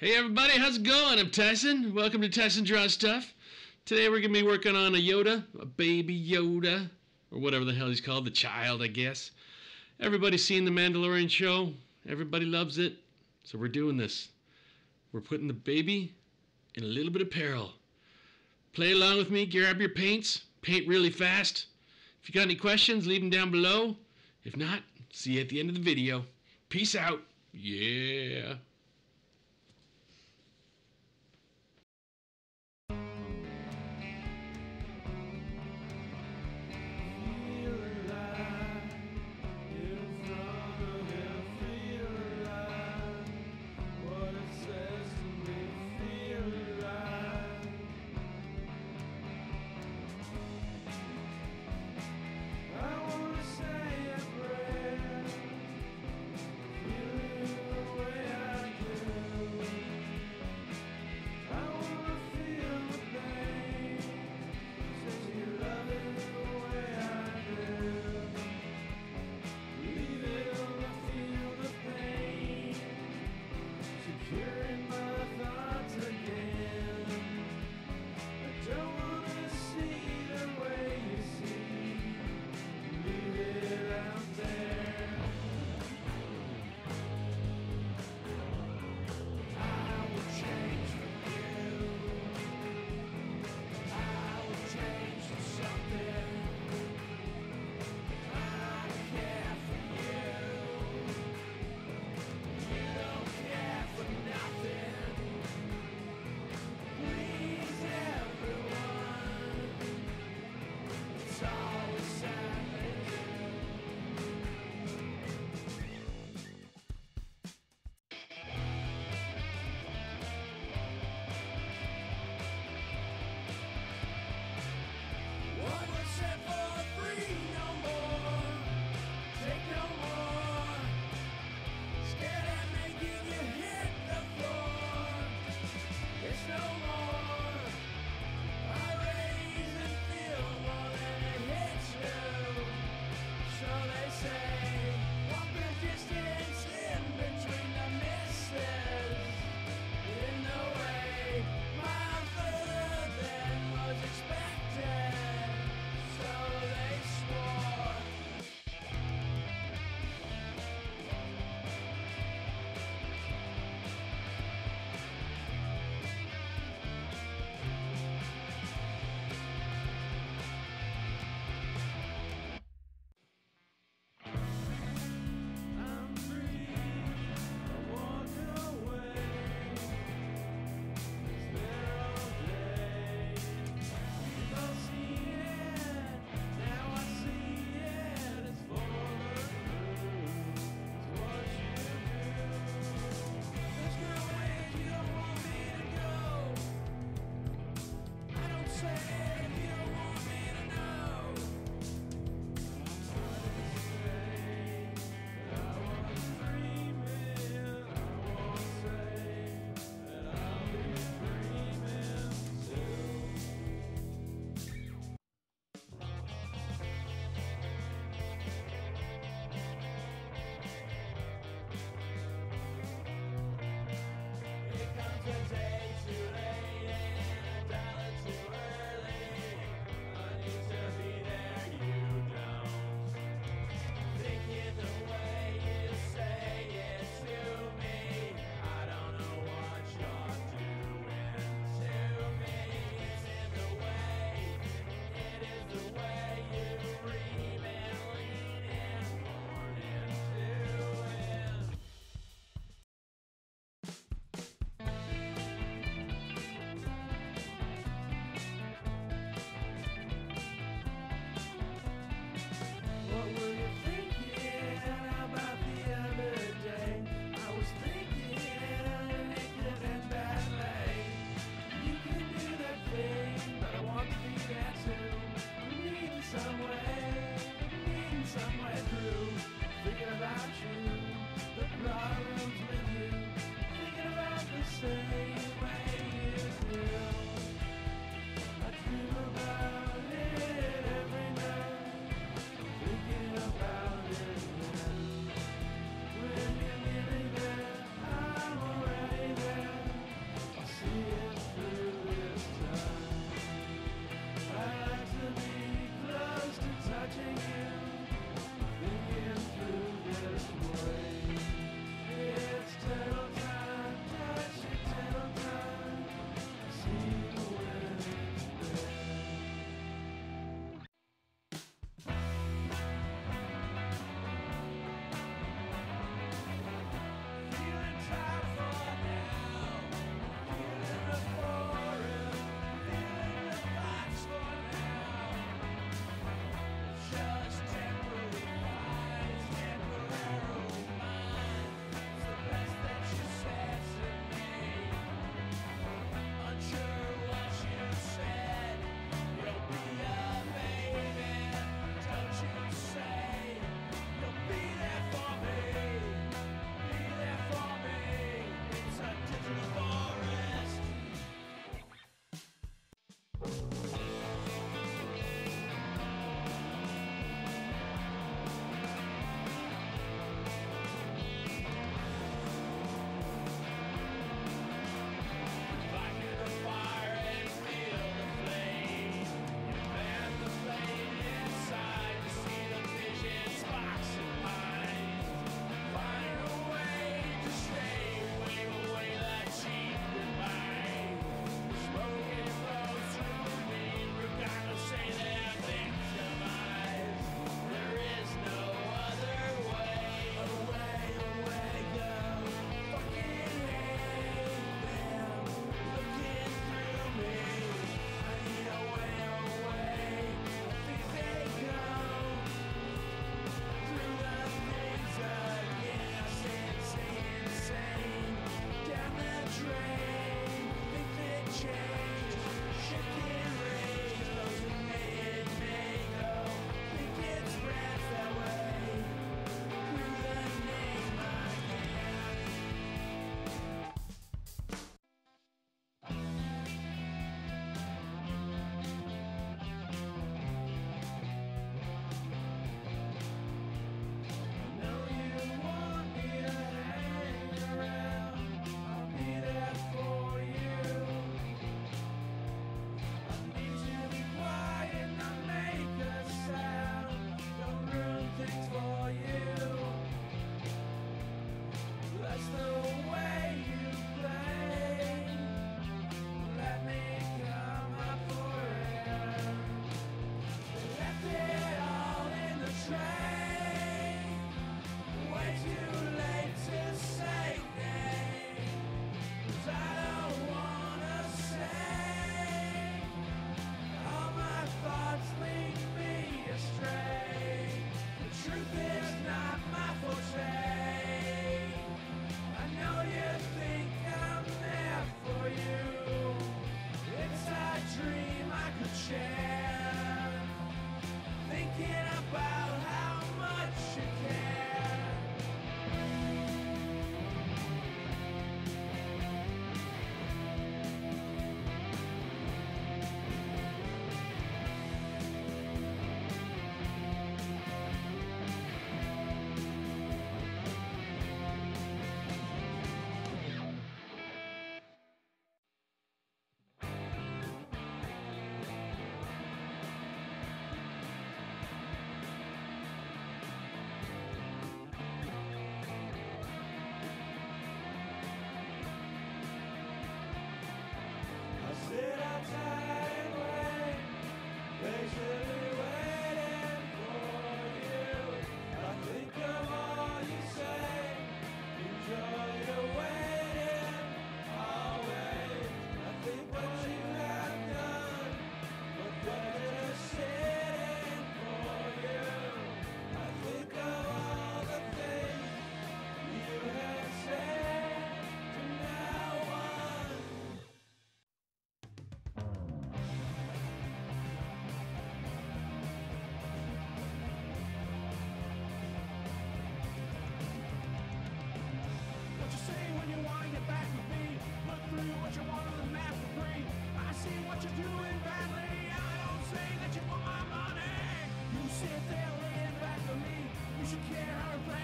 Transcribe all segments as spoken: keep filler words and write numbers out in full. Hey everybody, how's it going? I'm Tyson. Welcome to Tyson Draws Stuff. Today we're going to be working on a Yoda, a baby Yoda, or whatever the hell he's called, the child I guess. Everybody's seen The Mandalorian Show, everybody loves it, so we're doing this. We're putting the baby in a little bit of peril. Play along with me, grab your paints, paint really fast. If you got any questions, leave them down below. If not, see you at the end of the video. Peace out. Yeah.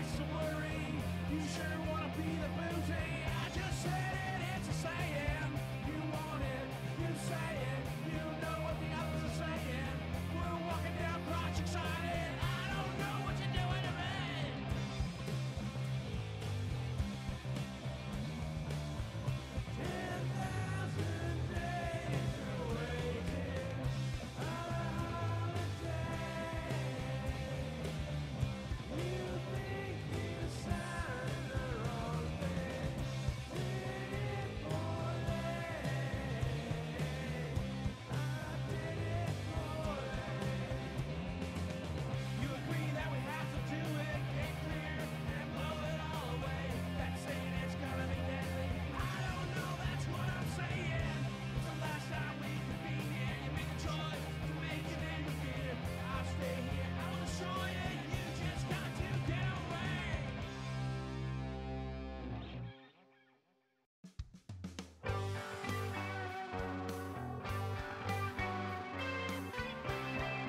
life's a worry. You sure wanna be the boozy. I just said it, it's a saying. You want it, you say it. You know what the others are saying. We're walking down Project Excited. I don't know what you're doing to me. ten thousand days you're waiting on a holiday. You think you signed the wrong thing. Did it poorly. I did it poorly. You agree that we have to do it, get clear, and blow it all away. That's saying it's gonna be deadly. I don't know, that's what I'm saying. It's the last time we could be here. You make a choice to make it end with fear. I'll stay here, I will destroy it. You just got to get away. Break it down, you said the way you bring it down. You brought it first to me. It shows you care a lot about the way I feel. All the way down here. The picture's fine, the impression needs to be.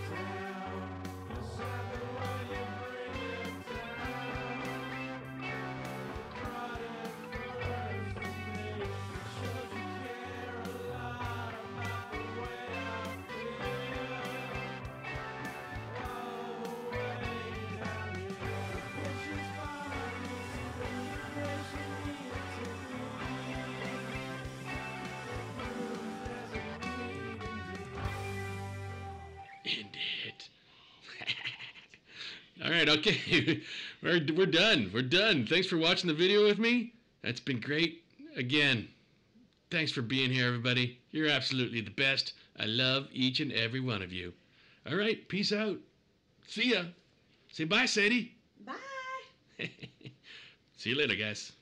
The moon doesn't need End it. All right, okay. We're, we're done. We're done. Thanks for watching the video with me. That's been great. Again, thanks for being here, everybody. You're absolutely the best. I love each and every one of you. All right, peace out. See ya. Say bye, Sadie. Bye. See you later, guys.